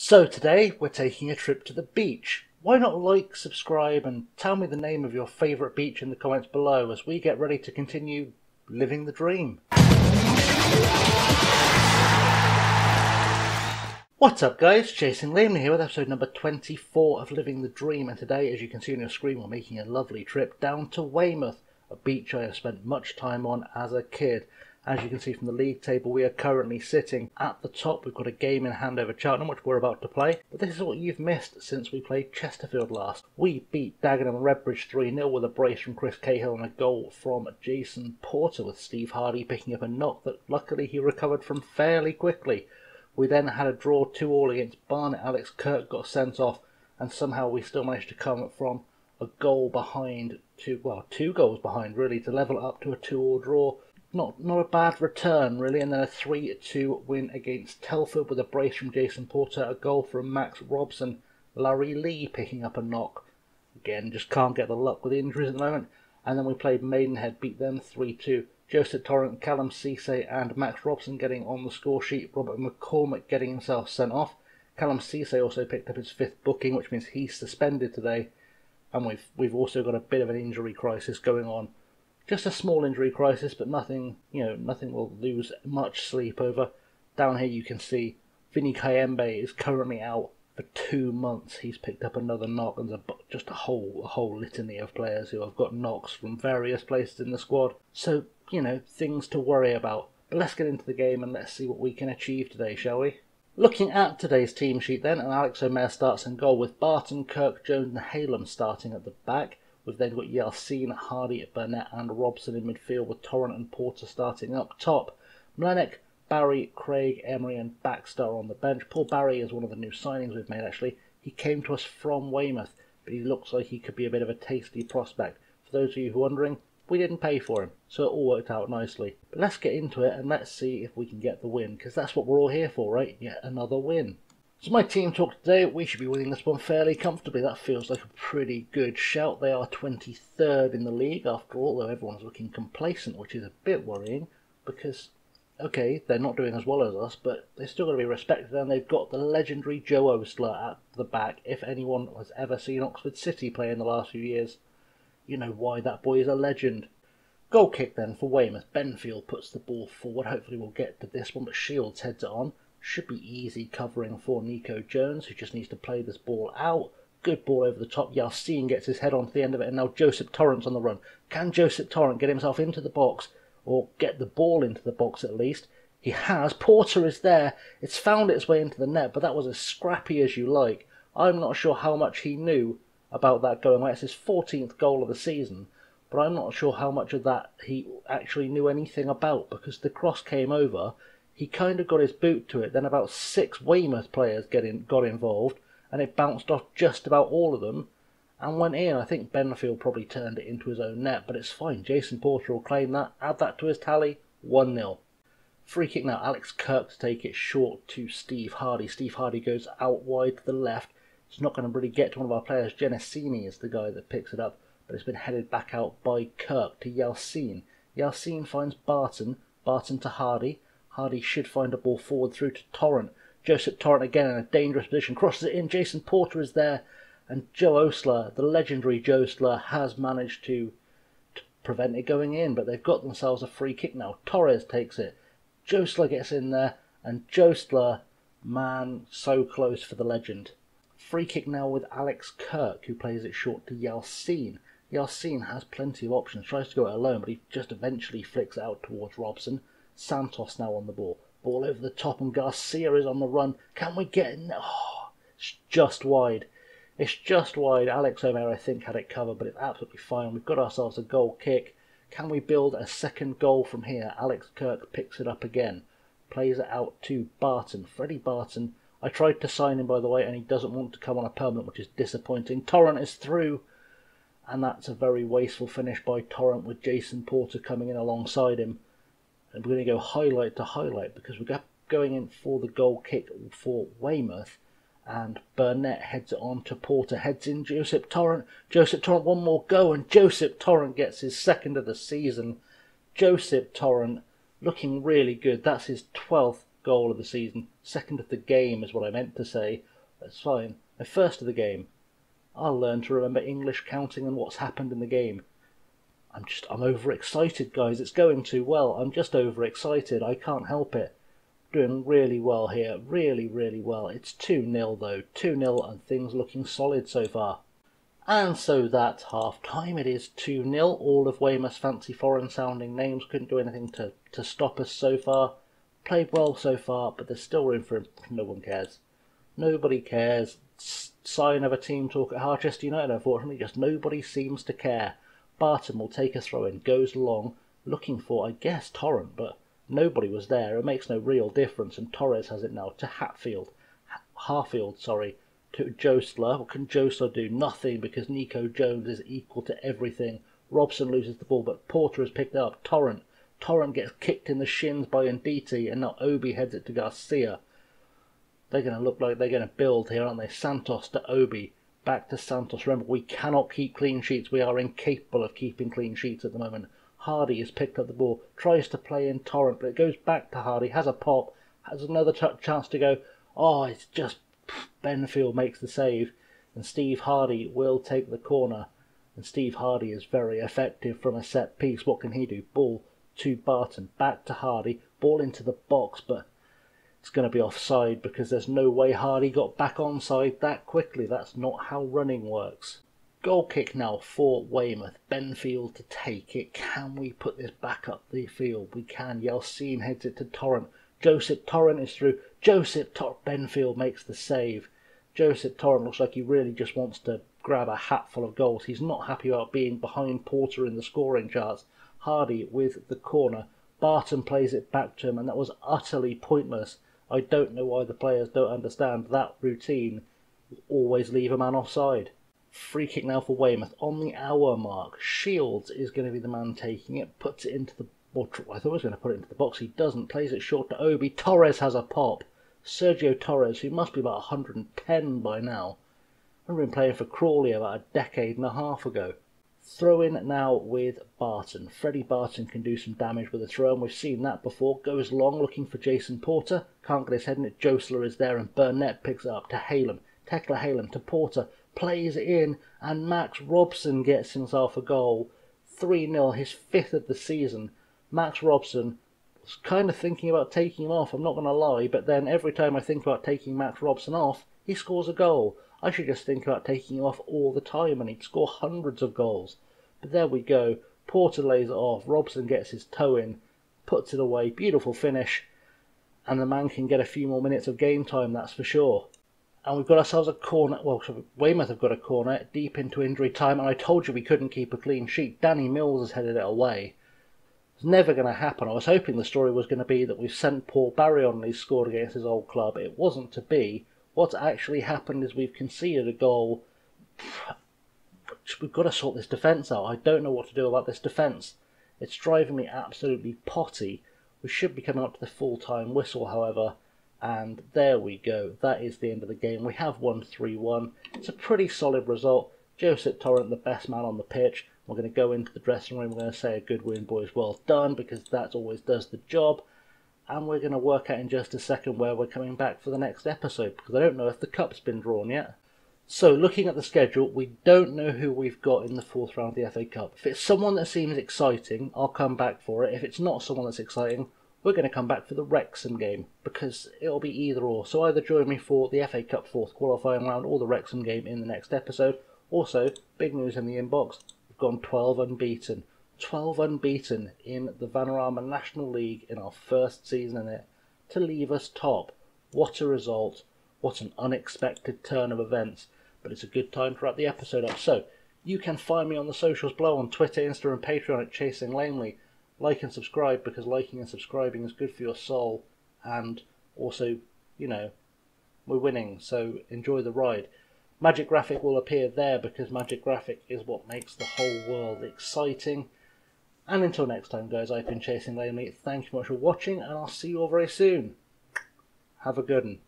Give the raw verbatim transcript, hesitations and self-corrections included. So today we're taking a trip to the beach. Why not like, subscribe and tell me the name of your favourite beach in the comments below as we get ready to continue living the dream. What's up guys, Chasing Lamely here with episode number twenty-four of Living the Dream, and today as you can see on your screen we're making a lovely trip down to Weymouth, a beach I have spent much time on as a kid. As you can see from the league table we are currently sitting at the top. We've got a game in hand over Cheltenham which we're about to play, but this is what you've missed since we played Chesterfield last. We beat Dagenham and Redbridge three nil with a brace from Chris Cahill and a goal from Jason Porter, with Steve Hardy picking up a knock that luckily he recovered from fairly quickly. We then had a draw two all against Burnett. Alex Kirk got sent off, and somehow we still managed to come from a goal behind, to, well, two goals behind really, to level up to a two all draw. Not, not a bad return really, and then a three two win against Telford with a brace from Jason Porter, a goal from Max Robson, Larry Lee picking up a knock. Again, just can't get the luck with injuries at the moment. And then we played Maidenhead, beat them three two. Joseph Torrent, Callum Cisse and Max Robson getting on the score sheet, Robert McCormick getting himself sent off. Callum Cisse also picked up his fifth booking, which means he's suspended today. And we've, we've also got a bit of an injury crisis going on. Just a small injury crisis, but nothing, you know, nothing we'll lose much sleep over. Down here you can see Vinny Kayembe is currently out for two months. He's picked up another knock, and a, just a whole, a whole litany of players who have got knocks from various places in the squad. So, you know, things to worry about. But let's get into the game and let's see what we can achieve today, shall we? Looking at today's team sheet then, and Alex O'Meara starts in goal with Barton, Kirk, Jones and Halem starting at the back. We've then got Yalçın, Hardy, Burnett and Robson in midfield, with Torrent and Porter starting up top. Mlenic, Barry, Craig, Emery and Baxter on the bench. Paul Barry is one of the new signings we've made actually. He came to us from Weymouth, but he looks like he could be a bit of a tasty prospect. For those of you who are wondering, we didn't pay for him, so it all worked out nicely. But let's get into it and let's see if we can get the win, because that's what we're all here for, right? Yet another win. So my team talk today, we should be winning this one fairly comfortably. That feels like a pretty good shout. They are twenty-third in the league after all, though everyone's looking complacent, which is a bit worrying, because, okay, they're not doing as well as us, but they're still going to be respected, and they've got the legendary Joe O'Slater at the back. If anyone has ever seen Oxford City play in the last few years, you know why that boy is a legend. Goal kick then for Weymouth. Benfield puts the ball forward. Hopefully we'll get to this one, but Shields heads it on. Should be easy covering for Nico Jones, who just needs to play this ball out. Good ball over the top. Yalçın gets his head on to the end of it, and now Joseph Torrent's on the run. Can Joseph Torrent get himself into the box, or get the ball into the box at least? He has. Porter is there. It's found its way into the net, but that was as scrappy as you like. I'm not sure how much he knew about that going away. It's his fourteenth goal of the season, but I'm not sure how much of that he actually knew anything about, because the cross came over, he kind of got his boot to it, then about six Weymouth players get in, got involved, and it bounced off just about all of them and went in. I think Benfield probably turned it into his own net, but it's fine. Jason Porter will claim that, add that to his tally, one nil. Free kick now, Alex Kirk to take it short to Steve Hardy. Steve Hardy goes out wide to the left. It's not going to really get to one of our players. Genesini is the guy that picks it up, but it's been headed back out by Kirk to Yalçın. Yalçın finds Barton, Barton to Hardy. Hardy should find a ball forward through to Torrent. Joseph Torrent again in a dangerous position, crosses it in. Jason Porter is there, and Joe O'Slater, the legendary Jostler, has managed to, to prevent it going in, but they've got themselves a free kick now. Torres takes it. Jostler gets in there, and Jostler, man, so close for the legend. Free kick now with Alex Kirk, who plays it short to Yalçın. Yalçın has plenty of options, tries to go it alone, but he just eventually flicks out towards Robson. Santos now on the ball. Ball over the top, and Garcia is on the run. Can we get in? Oh, it's just wide. It's just wide. Alex O'Meara, I think, had it covered, but it's absolutely fine. We've got ourselves a goal kick. Can we build a second goal from here? Alex Kirk picks it up again. Plays it out to Barton. Freddie Barton. I tried to sign him, by the way, and he doesn't want to come on a permanent, which is disappointing. Torrent is through, and that's a very wasteful finish by Torrent, with Jason Porter coming in alongside him. And we're going to go highlight to highlight, because we're going in for the goal kick for Weymouth, and Burnett heads it on to Porter, heads in Joseph Torrent. Joseph Torrent, one more go, and Joseph Torrent gets his second of the season. Joseph Torrent looking really good. That's his twelfth goal of the season, second of the game is what I meant to say. That's fine. My first of the game. I'll learn to remember English counting and what's happened in the game. I'm just, I'm overexcited, guys. It's going too well. I'm just overexcited. I can't help it. Doing really well here. Really, really well. It's two nil, though. two nil and things looking solid so far. And so that's half-time. It is two nil. All of Weymouth's fancy foreign-sounding names couldn't do anything to, to stop us so far. Played well so far, but there's still room for improvement. No one cares. Nobody cares. Sign of a team talk at Harchester United, unfortunately. Just nobody seems to care. Barton will take a throw-in, goes along, looking for, I guess, Torrent, but nobody was there. It makes no real difference, and Torres has it now to Hatfield. Ha Harfield, sorry, to Jostler. What can Jostler do? Nothing, because Nico Jones is equal to everything. Robson loses the ball, but Porter has picked it up. Torrent. Torrent gets kicked in the shins by Nditi, and now Obi heads it to Garcia. They're going to look like they're going to build here, aren't they? Santos to Obi. Back to Santos. Remember, we cannot keep clean sheets. We are incapable of keeping clean sheets at the moment. Hardy has picked up the ball, tries to play in Torrent, but it goes back to Hardy, has a pop, has another t chance to go. Oh, it's just Benfield makes the save, and Steve Hardy will take the corner. And Steve Hardy is very effective from a set piece. What can he do? Ball to Barton, back to Hardy, ball into the box, but it's going to be offside because there's no way Hardy got back onside that quickly. That's not how running works. Goal kick now for Weymouth. Benfield to take it. Can we put this back up the field? We can. Yalçın heads it to Torrent. Joseph Torrent is through. Joseph Torrent. Benfield makes the save. Joseph Torrent looks like he really just wants to grab a hatful of goals. He's not happy about being behind Porter in the scoring charts. Hardy with the corner. Barton plays it back to him, and that was utterly pointless. I don't know why the players don't understand that routine. You always leave a man offside. Free kick now for Weymouth. On the hour mark, Shields is going to be the man taking it. Puts it into the... Well, I thought he was going to put it into the box. He doesn't. Plays it short to Obi. Torres has a pop. Sergio Torres, who must be about a hundred and ten by now. I remember him playing for Crawley about a decade and a half ago. Throw in now with Barton. Freddie Barton can do some damage with a throw, and we've seen that before. Goes long looking for Jason Porter. Can't get his head in it. Jostler is there, and Burnett picks it up to Halem. Tekla Halem to Porter. Plays in, and Max Robson gets himself a goal. three nil, his fifth of the season. Max Robson was kind of thinking about taking him off, I'm not going to lie, but then every time I think about taking Max Robson off, he scores a goal. I should just think about taking him off all the time and he'd score hundreds of goals. But there we go. Porter lays it off. Robson gets his toe in. Puts it away. Beautiful finish. And the man can get a few more minutes of game time, that's for sure. And we've got ourselves a corner. Well, Weymouth have got a corner deep into injury time. And I told you we couldn't keep a clean sheet. Danny Mills has headed it away. It's never going to happen. I was hoping the story was going to be that we've sent Paul Barry on and he's scored against his old club. It wasn't to be. What's actually happened is we've conceded a goal. We've got to sort this defence out. I don't know what to do about this defence. It's driving me absolutely potty. We should be coming up to the full-time whistle, however. And there we go. That is the end of the game. We have won three one. It's a pretty solid result. Joseph Torrent, the best man on the pitch. We're going to go into the dressing room. We're going to say a good win, boys. Well done, because that always does the job. And we're going to work out in just a second where we're coming back for the next episode, because I don't know if the cup's been drawn yet. So, looking at the schedule, we don't know who we've got in the fourth round of the F A Cup. If it's someone that seems exciting, I'll come back for it. If it's not someone that's exciting, we're going to come back for the Wrexham game, because it'll be either or. So either join me for the F A Cup fourth qualifying round or the Wrexham game in the next episode. Also, big news in the inbox, we've gone twelve unbeaten. twelve unbeaten in the Vanarama National League in our first season in it, to leave us top. What a result, what an unexpected turn of events, but it's a good time to wrap the episode up. So, you can find me on the socials below, on Twitter, Insta and Patreon at Chasing Lamely. Like and subscribe, because liking and subscribing is good for your soul, and also, you know, we're winning, so enjoy the ride. Magic Graphic will appear there, because Magic Graphic is what makes the whole world exciting. And until next time, guys, I've been Chasing Lamely. Thank you much for watching, and I'll see you all very soon. Have a good one.